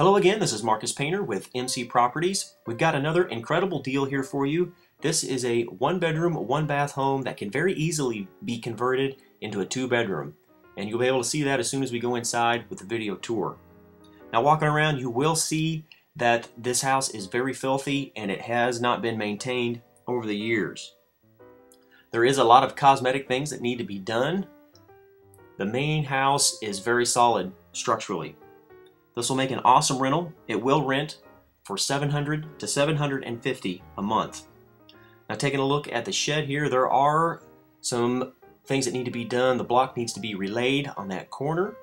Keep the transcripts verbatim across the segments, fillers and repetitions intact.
Hello again, this is Marcus Painter with M C Properties. We've got another incredible deal here for you. This is a one bedroom, one bath home that can very easily be converted into a two bedroom. And you'll be able to see that as soon as we go inside with the video tour. Now walking around, you will see that this house is very filthy and it has not been maintained over the years. There is a lot of cosmetic things that need to be done. The main house is very solid structurally. This will make an awesome rental. It will rent for seven hundred to seven hundred fifty dollars a month. Now taking a look at the shed here, there are some things that need to be done. The block needs to be relaid on that corner.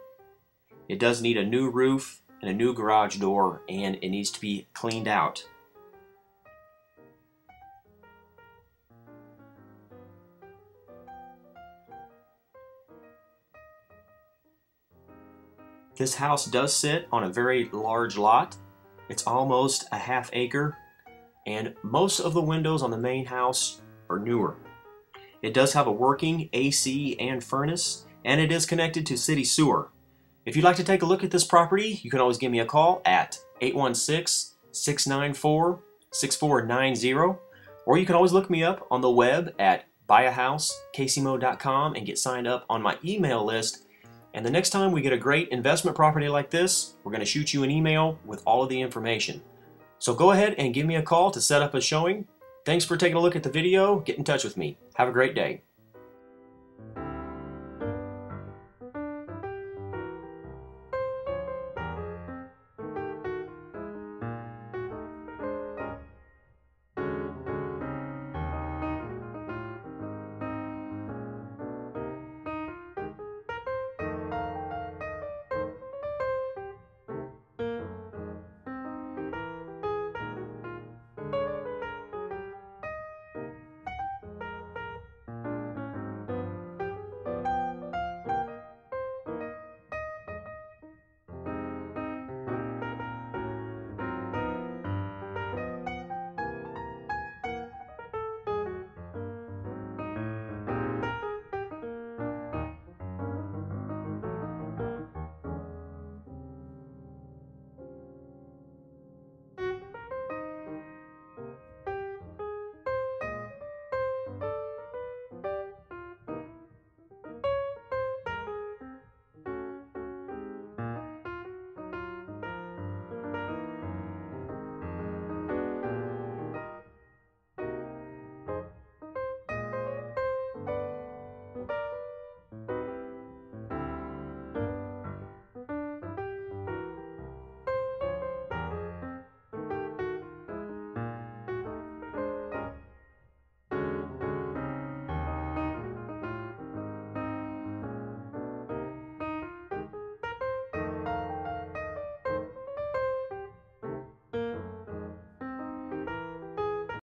It does need a new roof and a new garage door, and it needs to be cleaned out. This house does sit on a very large lot. It's almost a half acre, and most of the windows on the main house are newer. It does have a working A C and furnace, and it is connected to city sewer. If you'd like to take a look at this property, you can always give me a call at eight one six, six nine four, six four nine zero, or you can always look me up on the web at buy a house c c m o dot com and get signed up on my email list. And the next time we get a great investment property like this, we're going to shoot you an email with all of the information. So go ahead and give me a call to set up a showing. Thanks for taking a look at the video. Get in touch with me. Have a great day.